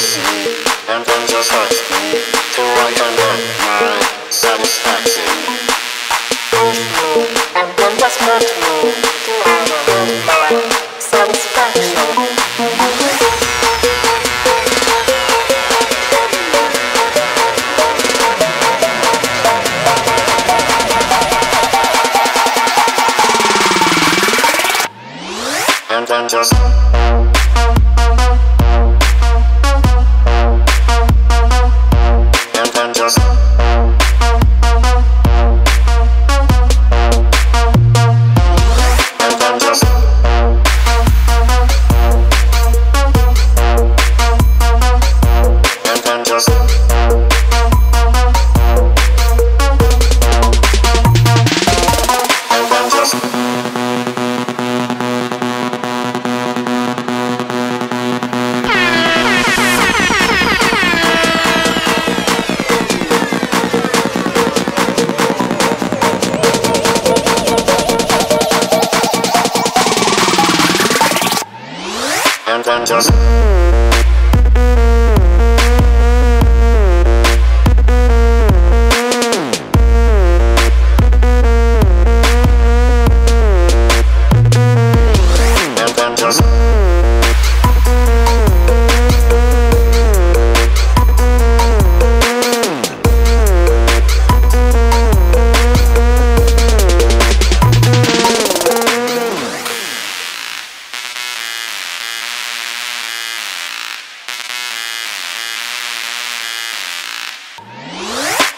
listen, and then just ask me to write and write my satisfaction. Move me, and then just move me to write and write my satisfaction. And then just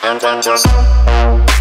and then just